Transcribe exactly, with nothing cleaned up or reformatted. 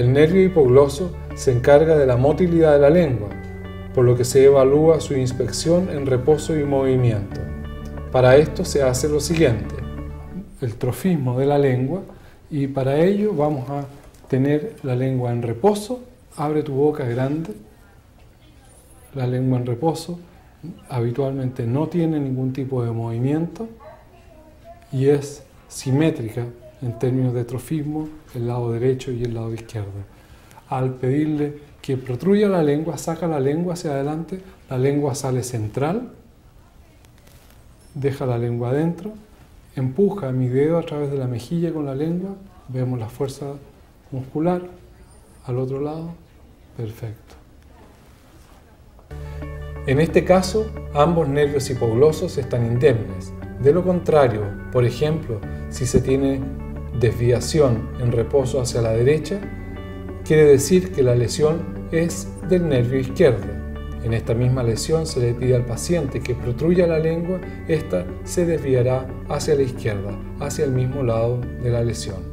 El nervio hipogloso se encarga de la motilidad de la lengua, por lo que se evalúa su inspección en reposo y movimiento. Para esto se hace lo siguiente: el trofismo de la lengua, y para ello vamos a tener la lengua en reposo. Abre tu boca grande. La lengua en reposo habitualmente no tiene ningún tipo de movimiento y es simétrica en términos de trofismo, el lado derecho y el lado izquierdo. Al pedirle que protruya la lengua, saca la lengua hacia adelante, la lengua sale central, deja la lengua adentro, empuja mi dedo a través de la mejilla con la lengua, vemos la fuerza muscular, al otro lado, perfecto. En este caso, ambos nervios hipoglosos están indemnes. De lo contrario, por ejemplo, si se tiene desviación en reposo hacia la derecha, quiere decir que la lesión es del nervio izquierdo. En esta misma lesión se le pide al paciente que protruya la lengua, esta se desviará hacia la izquierda, hacia el mismo lado de la lesión.